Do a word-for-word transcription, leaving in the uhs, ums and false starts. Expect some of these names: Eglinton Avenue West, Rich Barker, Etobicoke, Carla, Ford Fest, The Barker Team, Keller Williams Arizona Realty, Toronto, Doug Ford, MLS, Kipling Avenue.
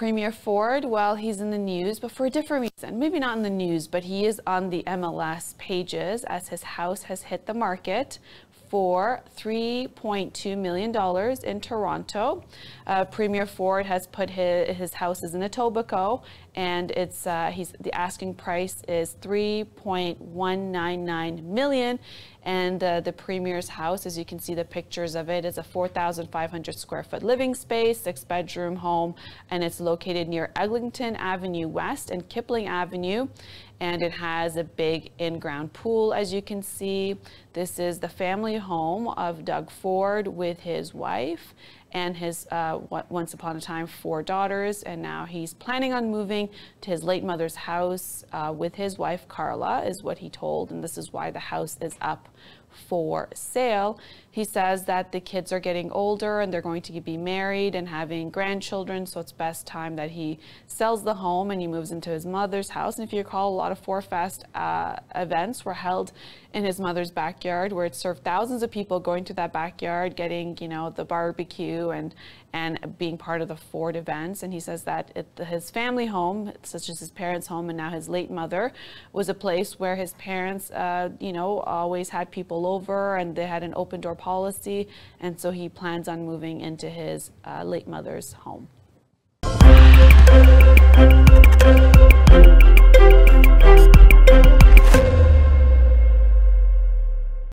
Premier Ford, well, he's in the news, but for a different reason. Maybe not in the news, but he is on the M L S pages as his house has hit the market for three point two million dollars in Toronto. Uh, Premier Ford has put his, his house is in Etobicoke, and it's uh, he's, the asking price is three point one nine nine million dollars. And uh, the Premier's house, as you can see the pictures of it, is a four thousand five hundred square foot living space, six bedroom home, and it's located near Eglinton Avenue West and Kipling Avenue. And it has a big in-ground pool, as you can see. This is the family home of Doug Ford with his wife and his, uh, once upon a time, four daughters. And now he's planning on moving to his late mother's house uh, with his wife, Carla, is what he told. And this is why the house is up for sale. He says that the kids are getting older and they're going to be married and having grandchildren, so it's best time that he sells the home and he moves into his mother's house. And if you recall, a lot of Ford Fest uh, events were held in his mother's backyard, where it served thousands of people going to that backyard, getting, you know, the barbecue and and being part of the Ford events. And he says that it, his family home, such as his parents' home and now his late mother, was a place where his parents, uh, you know, always had people over, and they had an open door policy, and so he plans on moving into his uh, late mother's home.